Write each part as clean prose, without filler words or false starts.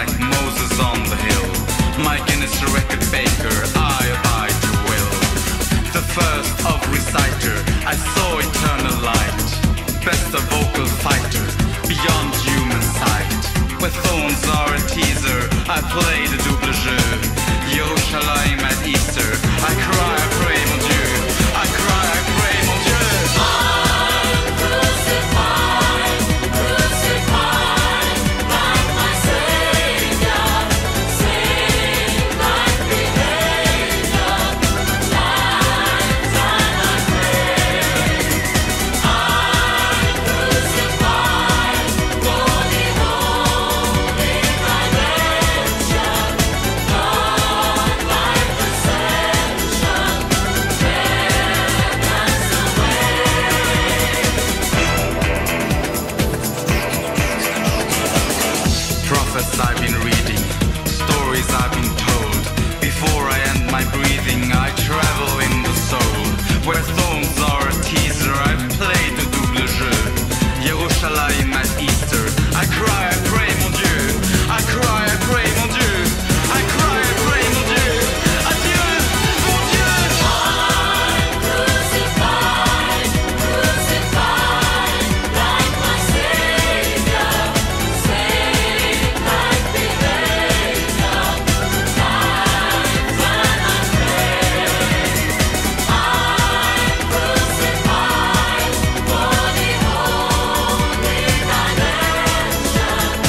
like Moses on the hill. My Guinness record baker, I abide your will. The first of reciter, I saw eternal light. Best of vocal fighter, beyond human sight. Where thorns are a teaser, I play the double jeu. Yerushalayim at Easter, I cry, I pray, mon Dieu. I cry, I pray, mon Dieu. I'm crucified, crucified by my Savior. Sin like behavior, lifetime I pray. I'm crucified for the holy redemption. God like ascension, bear us away. Prophets I've been reading, stories I've been told. Before I end my breathing, I travel in the soul. Where thorns are a teaser, I play the double jeu. Yerushalayim at Easter, I cry, I pray, mon Dieu. I cry, I pray, mon Dieu. I cry, I pray, mon Dieu. Adieu, mon Dieu. I'm crucified, crucified like my Savior. Sin like behavior, lifetime I pray. I'm crucified for the holy redemption. God like ascension, bear us away. I'm crucified for the holy redemption. God like ascension, bear us away. I'm crucified, crucified like my Savior. Sin like behavior, lifetime I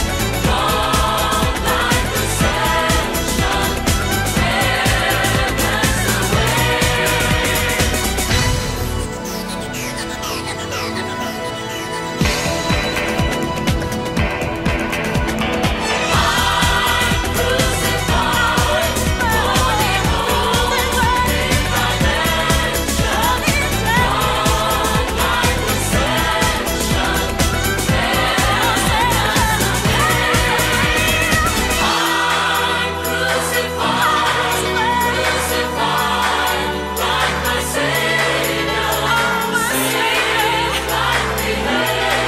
pray. I'm crucified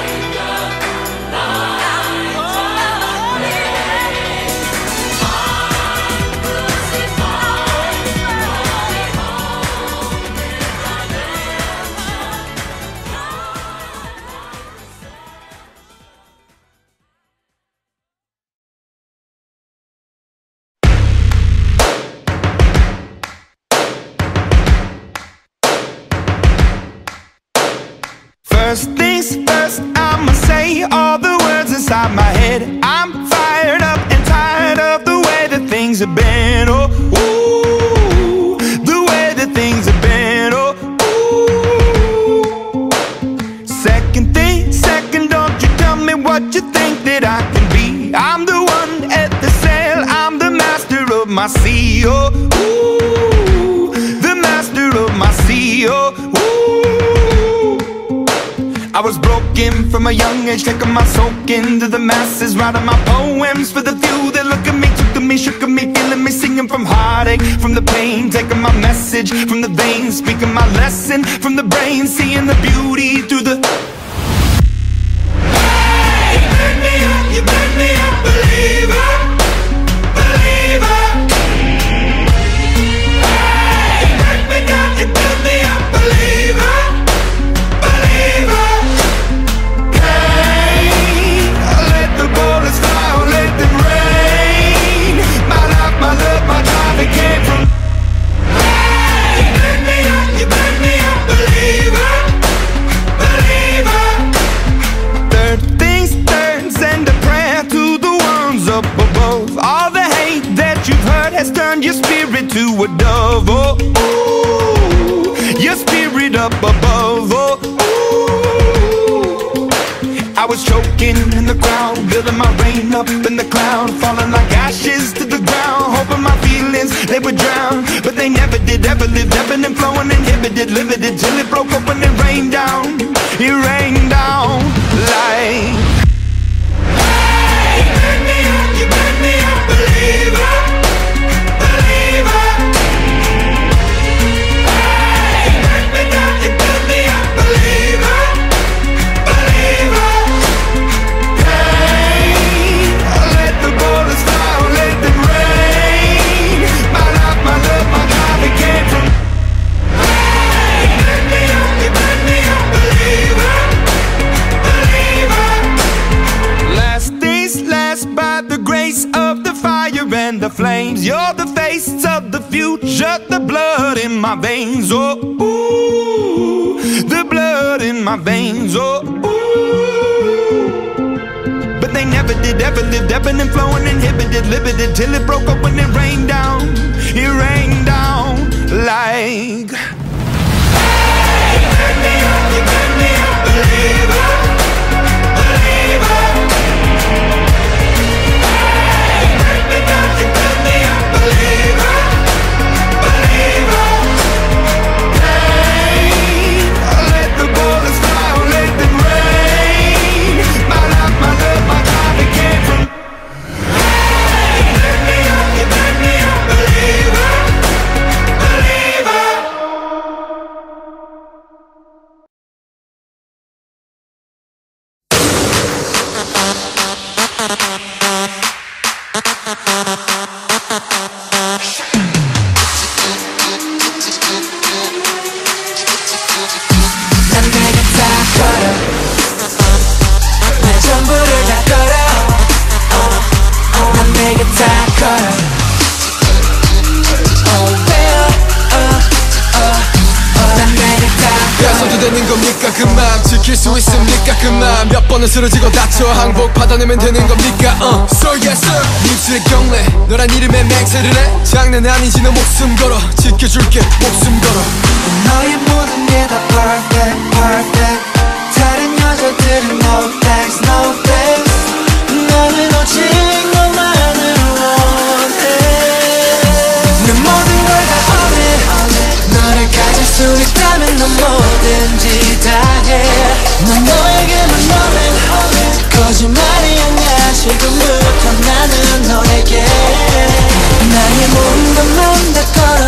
for the holy redemption. First things first, I'ma say all the words inside my head. I'm fired up and tired of the way that things have been. Oh, ooh, the way that things have been. Oh, ooh. Second thing, second, don't you tell me what you think that I can be. I'm the one at the sail, I'm the master of my sea. Oh, ooh, the master of my sea. Oh, ooh. I was broken from a young age, taking my soak into the masses, writing my poems for the few that look at me, took at me, shook at me, feeling me, singing from heartache, from the pain, taking my message from the veins, speaking my lesson from the brain, seeing the beauty through the. Hey, you burn me up, believer, believer. Hey, you burn me down, you burn me up, believer, believer. Pain, let the bullets fly, oh, let them rain. My life, my love, my drive, it came from. Hey, you burn me up, believer, believer. Third things third, send a prayer to the ones up above. All the hate that you've heard has turned your spirit to a dove. Oh, ooh, your spirit up above. Oh, ooh. I was choking in the crowd, building my rain up in the cloud, falling like ashes to the ground, hoping my feelings they would drown, but they never did. Ever lived, ebbing and flowing, inhibited, limited, till it broke open and rained down. It rained down like. Hey, you burn me up, believer, believer. Hey, you burn me up, believer, believer. Pain, let the bullets fly, by the grace of the fire and the flames. You're the face of the future, the blood in my veins. Oh, ooh, the blood in my veins. Oh, ooh. But they never did, ever lived, ebbing and flowing, inhibited, limited, till it broke up when it rained down. It rained down like... 그 맘 지킬 수 있습니까? 그 맘 몇 번은 쓰러지고 다쳐 항복 받아내면 되는 겁니까? So yes sir 입술의 경례 너란 이름에 맹세를 해 장난 아니지 너 목숨 걸어 지켜줄게 목숨 걸어 너의 모든 게 다 perfect perfect 다른 여자들은 no thanks no thanks 나는 오직 너만을 원해 내 모든 걸 다 own it 너를 가질 수 있다면 넌 뭐든지 난 너에게만 너는 거짓말이 아니야 지금부터 나는 너에게 나의 몸과 맘 다 걸어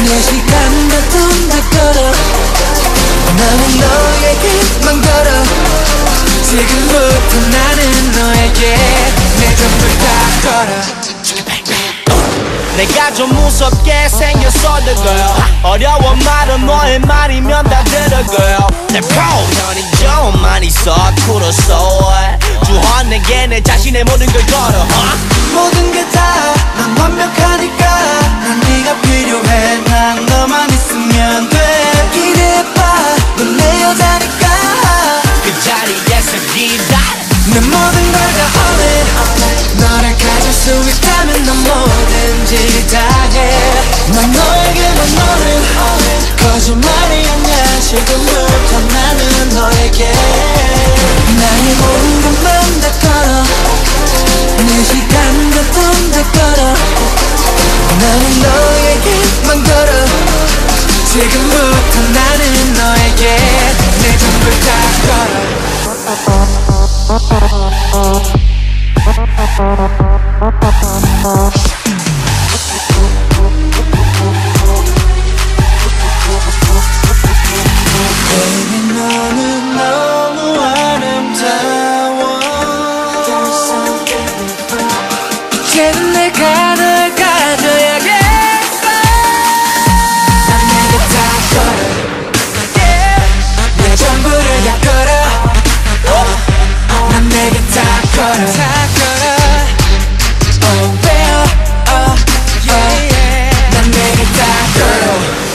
내 시간과 돈 다 걸어 나는 너에게만 걸어 지금부터 나는 너에게 내 전부 다 걸어 내가 좀 무섭게 생겼어 the girl 어려운 말은 너의 말이면 다 들어 girl 내 표현이 좀 많이 서툴었어 주헌 내게 내 자신의 모든 걸 걸어 모든 게 다 난 완벽하니까 난 네가 필요해 난 너만 있으면 돼 기대해봐 넌 내 여자니까 그 자리에서 기다려 내 모든 걸 다 own it 너를 가질 수 있다면 넌 뭐든지 다 해 난 너에게만 너는 거짓말이 아니야 지금부터 나는 너에게 나의 모든 걸 맘 다 걸어 내 시간과 돈 다 걸어 나는 너에게만 걸어 지금부터 나는 너에게 내 전부 다 걸어 Baby, 너는 너무 아름다워 이제는 내가 널 가져야겠어 난 내게 다 걸어 yeah. 내 전부를 다 걸어 난 내게 다 걸어 Oh well, oh yeah 난 내게 다 걸어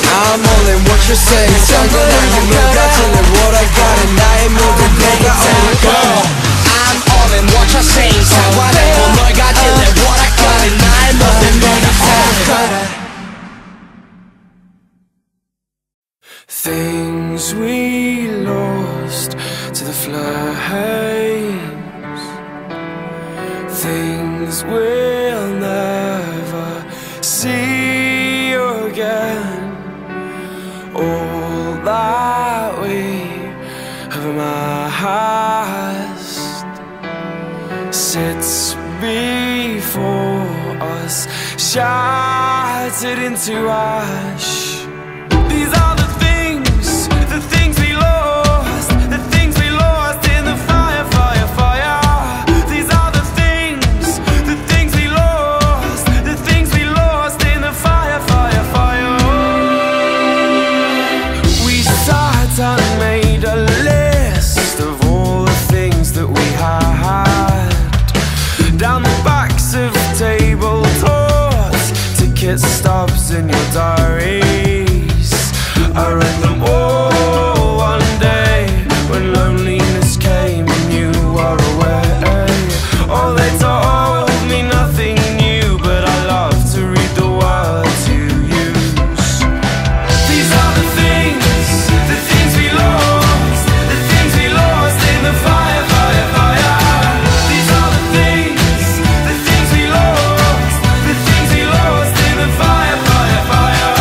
I'm all in what you say 장난 아닌 내가 tell it what I got and 나의 모든 내가 all girl I'm all in what you say 상관없고 널 가질 내 what I got and 나의 모든 내가 all girl Things we lost to the flames Things we'll never see again All that we have amassed Sits before us Shattered into ash These are the things we love letters in your diaries. I read them all one day when loneliness came and you were away. All they told me nothing new, but I love to read the words you use. These are the things we lost, the things we lost in the fire, fire, fire. These are the things we lost, the things we lost in the fire, fire, fire.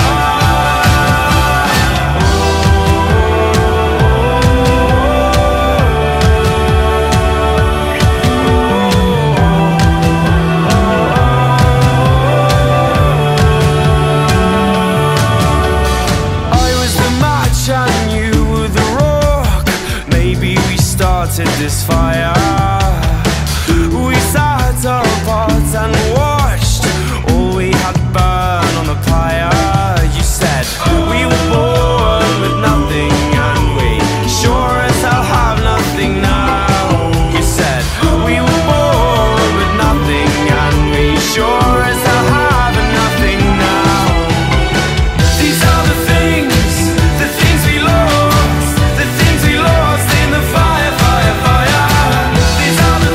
I was the match and you were the rock. Maybe we started this fire. We sat apart and watched all we had burn on the pyre. You said we were born with nothing, and we sure as hell have nothing now. You said we were born with nothing, and we sure as hell have nothing now. These are the things the things we lost in the fire, fire, fire. These are the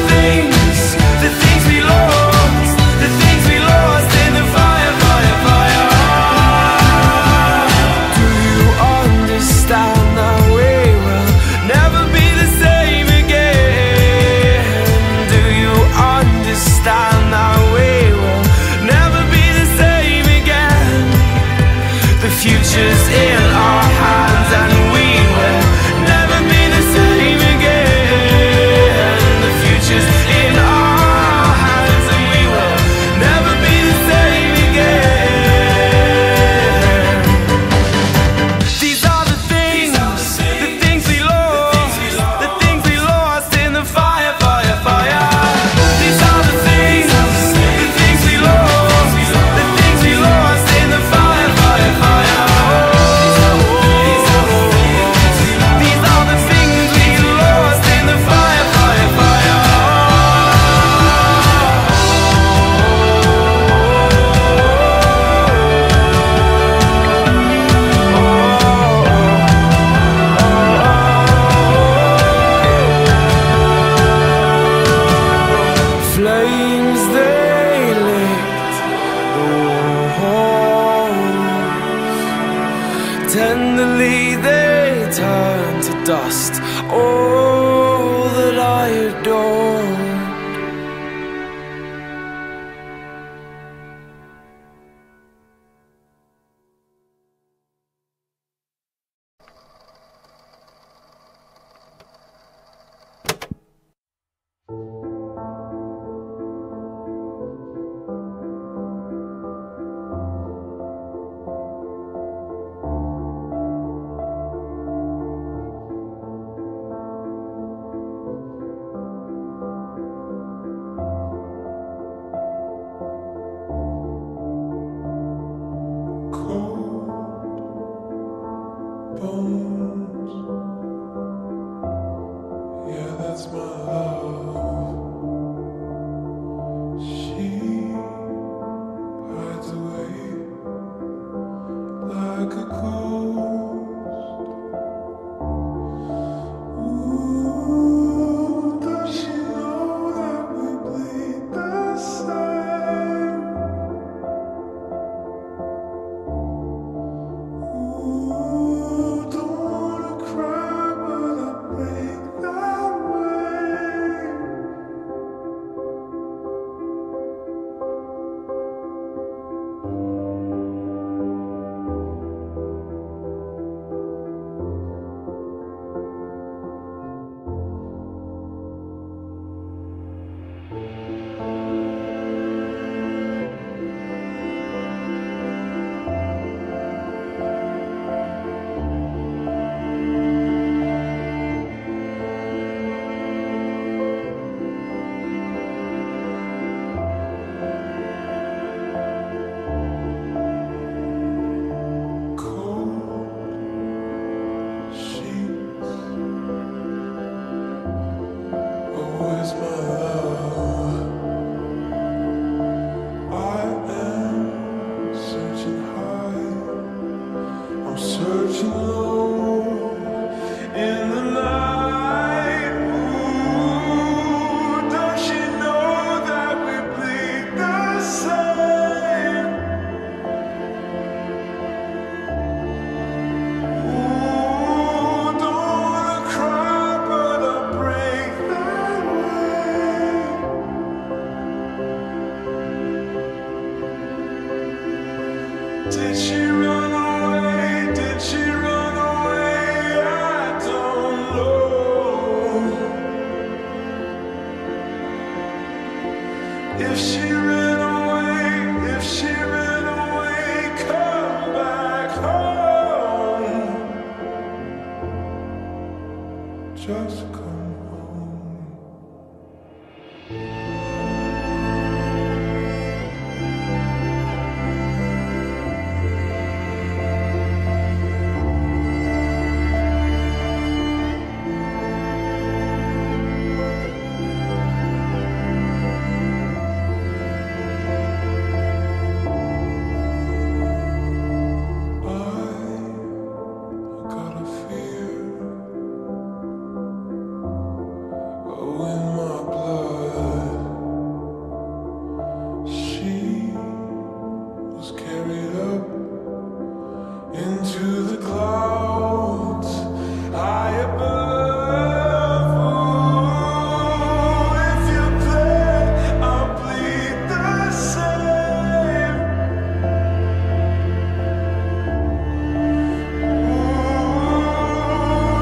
the things we lost in the fire, fire, fire. Do you understand that we will never be the same again? Do you understand that we will never be the same again? The future's in our hands and we will never be the same again. The future's in our hands and we will never be the same again. These are the things we lost, the things we lost in the fire, fire, fire. These are the things the things we lost in the fire, fire, fire. These are the things we lost in the fire, fire, fire. Flames they lit the walls, tenderly they turned to dust all that I adored. If she ran away, if she ran away, come back home. Just come home. Into the clouds, high above. Oh, if you play, I'll bleed the same. Oh,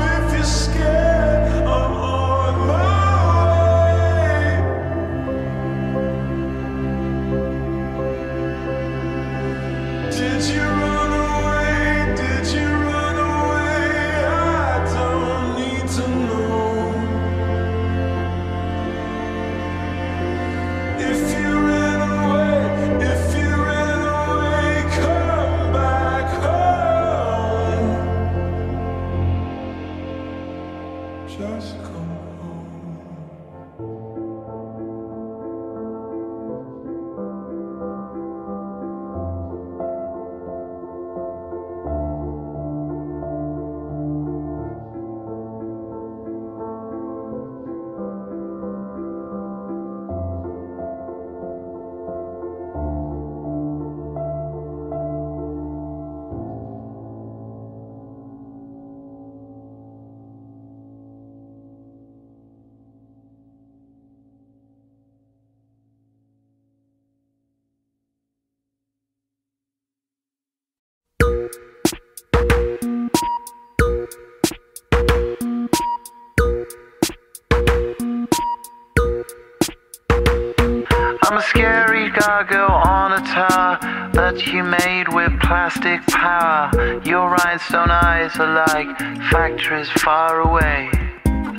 if you're scared, I'm on my way. Did you run away? Just come I'm a scary gargoyle on a tower that you made with plastic power. Your rhinestone eyes are like factories far away,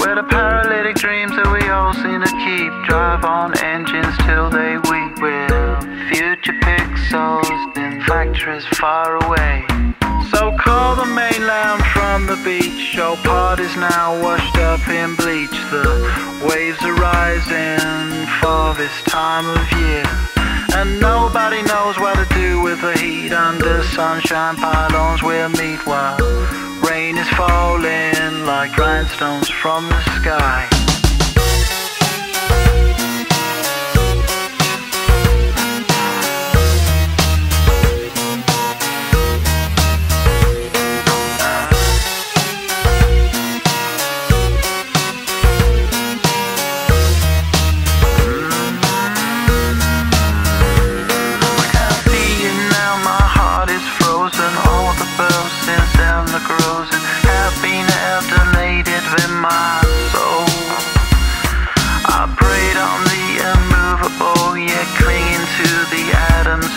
where the paralytic dreams that we all seem to keep drive on engines till they weep. We're future pixels in factories far away. So call the mainland from the beach. Your part is now washed up in bleach. The waves are rising for this time of year, and nobody knows what to do with the heat. Under sunshine pylons we'll meet, while rain is falling like grindstones from the sky.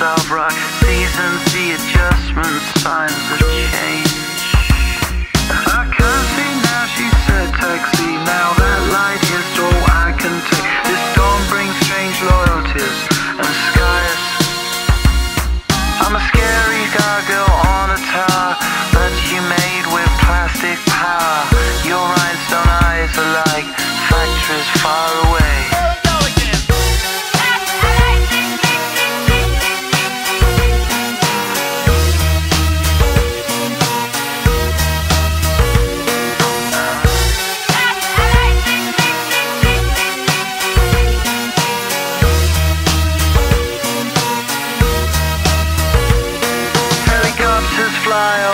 Of rock, seasons, the adjustment, signs of change. I can't see now, she said, taxi. Now that light is all I can take. This storm brings strange loyalties and skies. I'm a scary gargoyle on a tower that you made with plastic power. Your rhinestone eyes are like factories far away.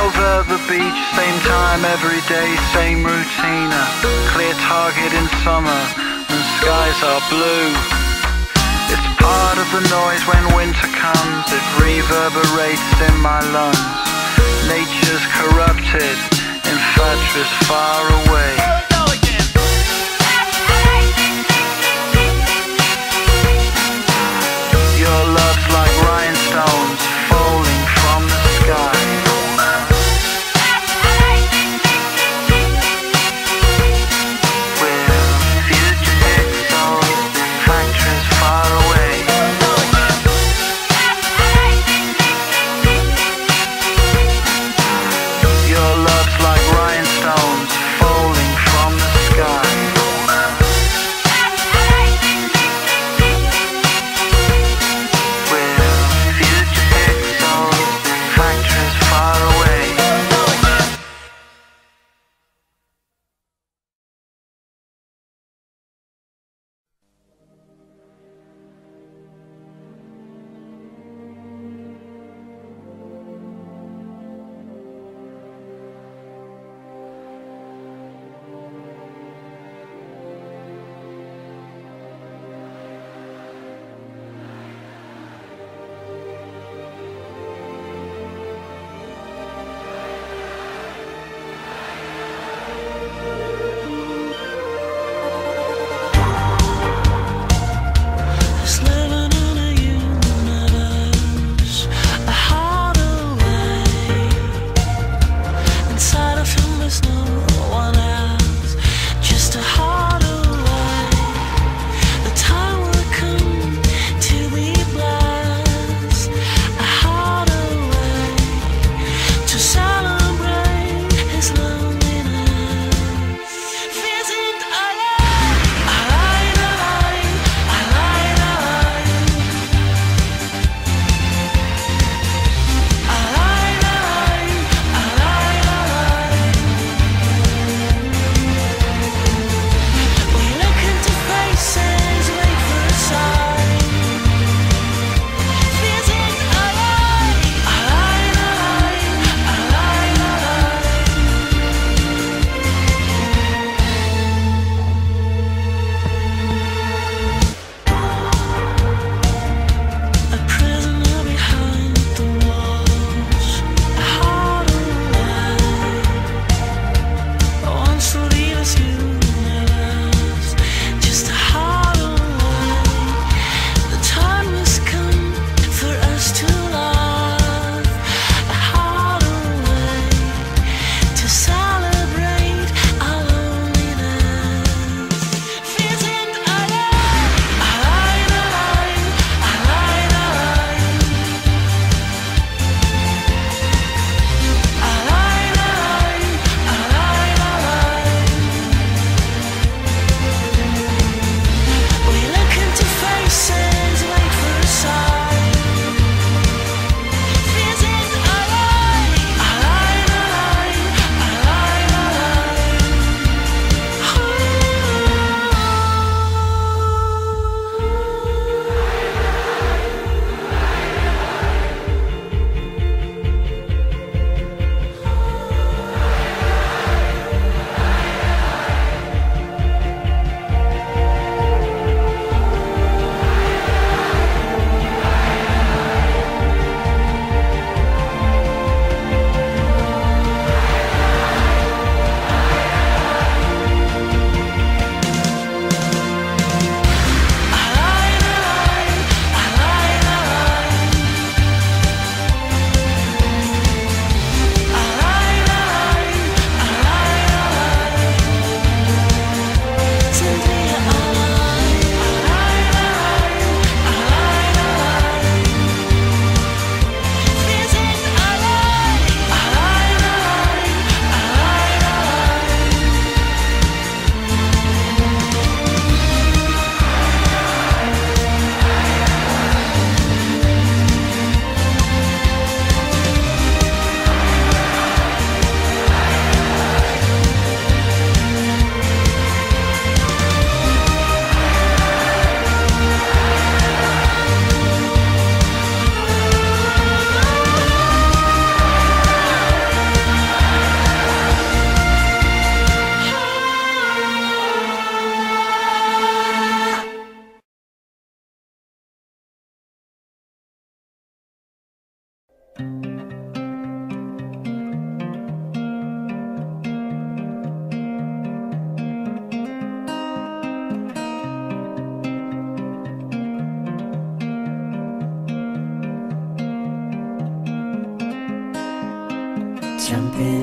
Over the beach, same time every day, same routine. A clear target in summer, and skies are blue. It's part of the noise when winter comes. It reverbs. reverberates in my lungs. Nature's corrupted, in fact is far away. Your love's like rhinestones falling from Jumping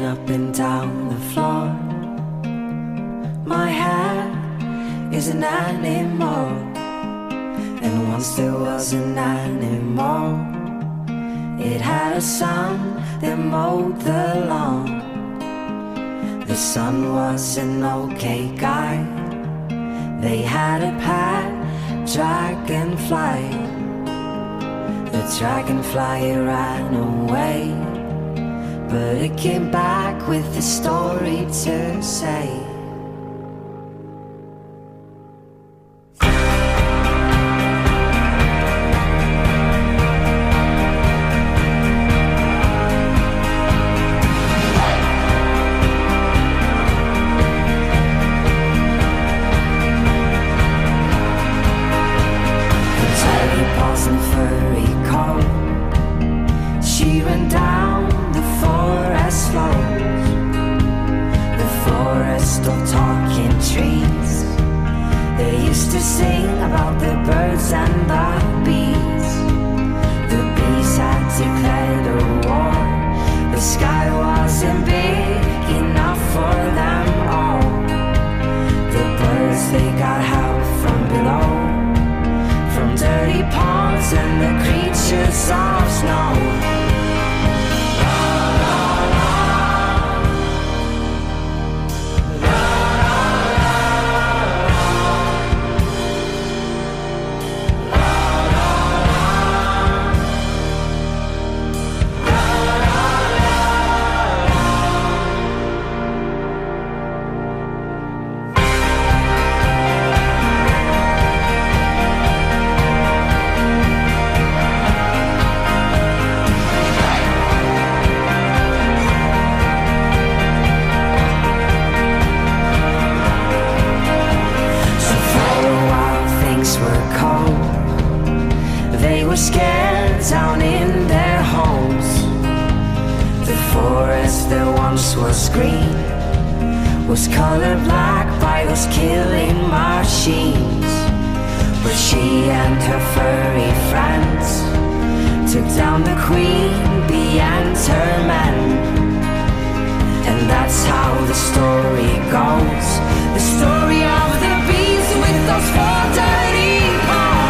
up and down the floor, my head isn't anymore. And once there wasn't anymore, it had a son that mowed the lawn. The son was an okay guy. They had a pet dragonfly. The dragonfly ran away, but it came back with a story to say. The tiny paws and furry coat, she ran down forest flows, the forest of talking trees. They used to sing about the birds and the bees. The bees had declared a war. The sky wasn't big enough for them all. The birds, they got help from below, from dirty ponds and the creatures of snow. Scared down in their homes. The forest that once was green was colored black by those killing machines. But she and her furry friends took down the queen bee and her men. And that's how the story goes, the story of the bees with those four dirty paws.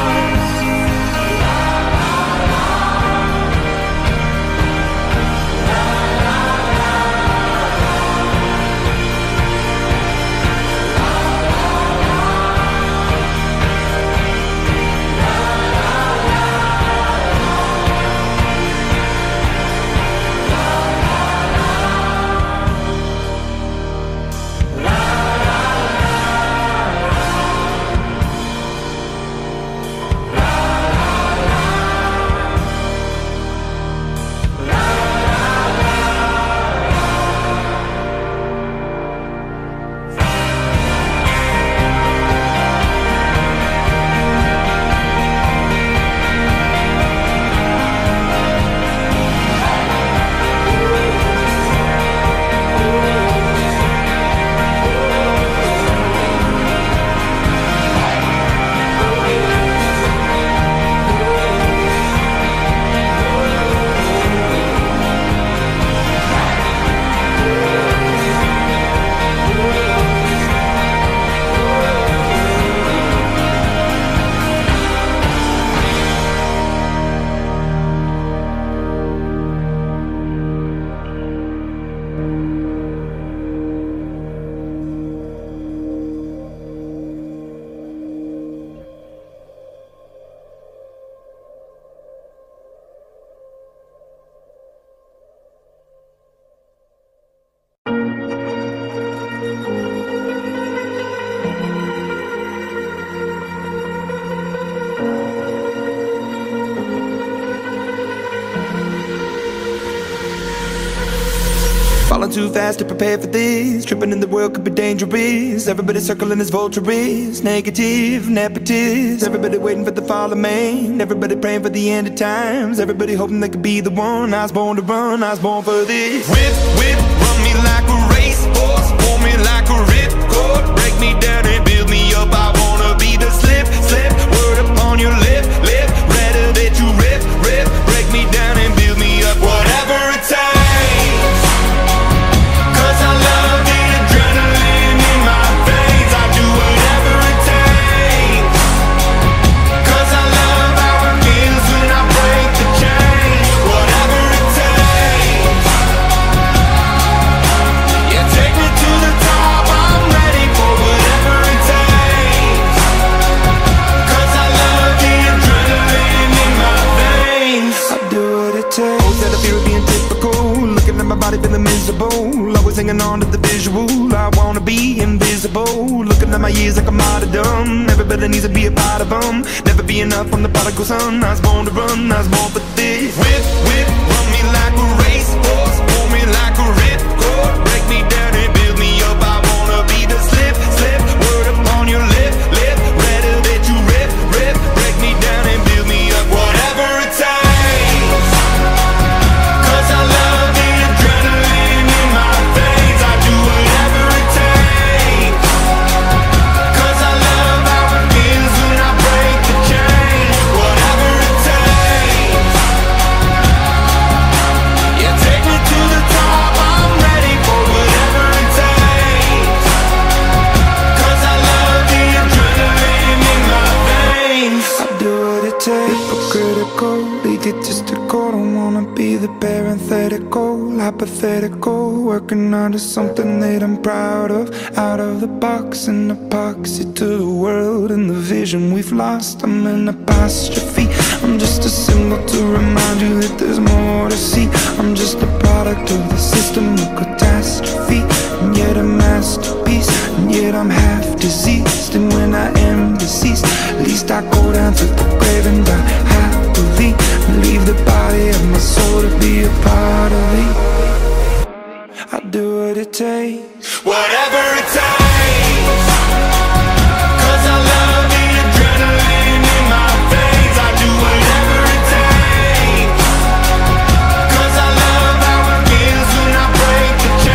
too fast to prepare for this. Tripping in the world could be dangerous. Everybody circling as vultures. Negative, nepotist. Everybody waiting for the fall of man. Everybody praying for the end of times. Everybody hoping they could be the one. I was born to run, I was born for this. Whip, whip, run me like a racehorse. Pull me like a ripcord. Break me down and build me up. I wanna be the slip, slip. Word upon your lip, lip. Letter that you rip, rip. Break me down and build me up. Whatever it takes. Feeling miserable, always hanging on to the visual. I wanna be invisible. Looking at my years like I'm out of dumb. Everybody needs to be a part of them. Never be enough, I'm the prodigal son. I was born to run, I was born for this. Whip, whip, run me like a racehorse. Pull me like a ripcord. Break me down and build me up. I wanna be the slip, slip. Word upon your lip, lip. Letter that you rip, rip. Break me down and build me up. Whatever it takes. Cause I love hypothetical, working out of something that I'm proud of. Out of the box, an epoxy to the world and the vision we've lost. I'm an apostrophe, I'm just a symbol to remind you that there's more to see. I'm just a product of the system of catastrophe, and yet a masterpiece, and yet I'm half diseased. And when I am deceased, at least I go down to the grave and die happily. Leave the body of my soul to be a part of me. I'll do what it takes. Whatever it takes. Cause I love the adrenaline in my veins. I do whatever it takes. Cause I love how it feels when I break the chains.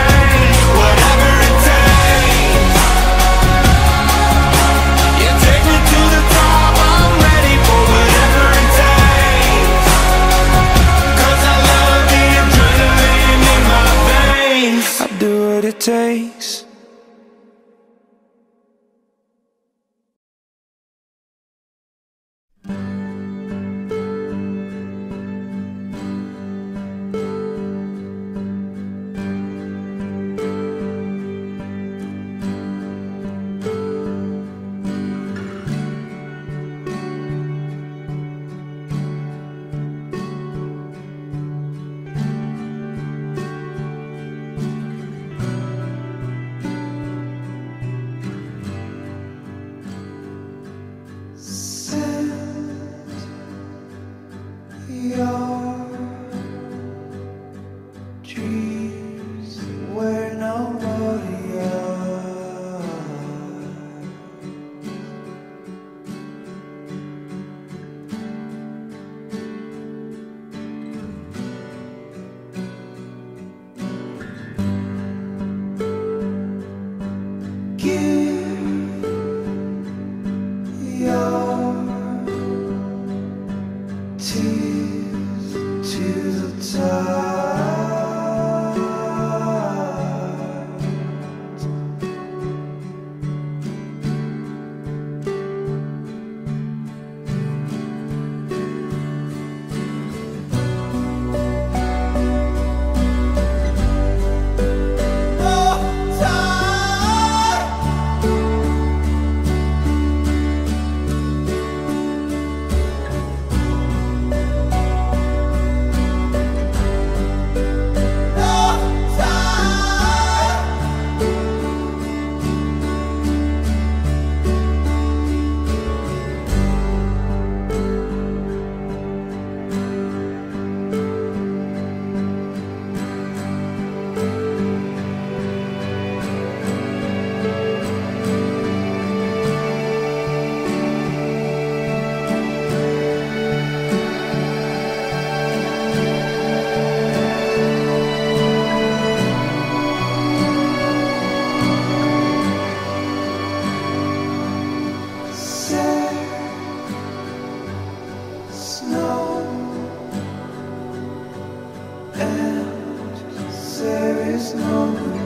is no